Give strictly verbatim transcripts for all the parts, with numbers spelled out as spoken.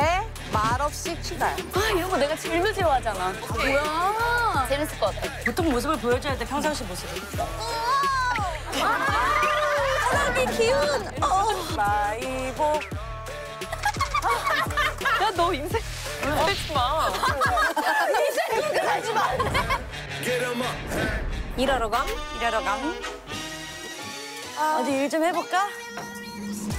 회, 말없이 키달. 아, 이런 거 내가 제일 좋아하잖아. 아, 뭐야? 재밌을 것 같아. 보통 모습을 보여줘야 돼, 평상시 모습을. 사랑의 기운! 마이보. 야, 너 인생 살지 마. 인생 그렇게 살지 마. 일하러 감? 일하러 감? 어디 일 좀 해볼까?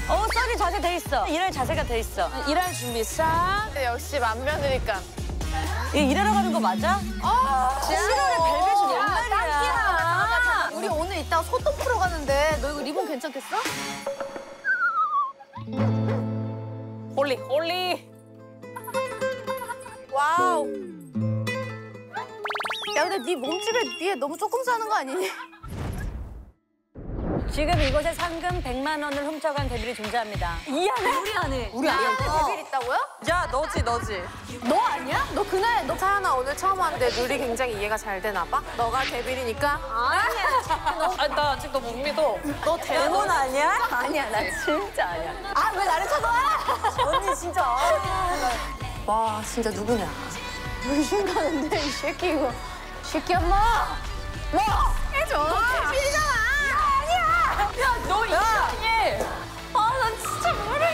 어, 썰이 자세 돼 있어. 일할 자세가 돼 있어. 일할 준비 싹. 역시 맘며드니까. 얘 일하러 가는 거 맞아? 아, 시간에 벨벳이 옛날이야. 우리 오늘 이따가 소똥 풀어 가는데 너 이거 리본 괜찮겠어? 홀리, 홀리. 와우. 야, 근데 네 몸집에 위에 너무 조금 사는 거 아니니? 지금 이곳에 상금 백만 원을 훔쳐간 데빌이 존재합니다. 이 안에? 우리 안에. 우리 안에 데빌 있다고요? 야, 너지, 너지. 너 아니야? 너 그날, 너 차연아 오늘 처음 왔는데 룰이 굉장히 이해가 잘 되나 봐? 너가 데빌이니까? 아니야. 아니, 나 아직 너 못 믿어. 너 대본 아니야? 아니야, 나 진짜 아니야. 아, 왜 나를 쳐다봐? 언니 진짜. 와, 진짜 누구냐. 의심 가는데, 이 새끼 이거. 새끼 엄마! 뭐? 해줘. 너 데빌이잖아. 야, 너 이상해! 아, 난 진짜 모르겠어.